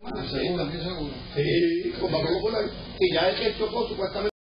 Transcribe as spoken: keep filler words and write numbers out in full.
¿Seguro? Sí, con papel popular. Y ya el que chocó supuestamente.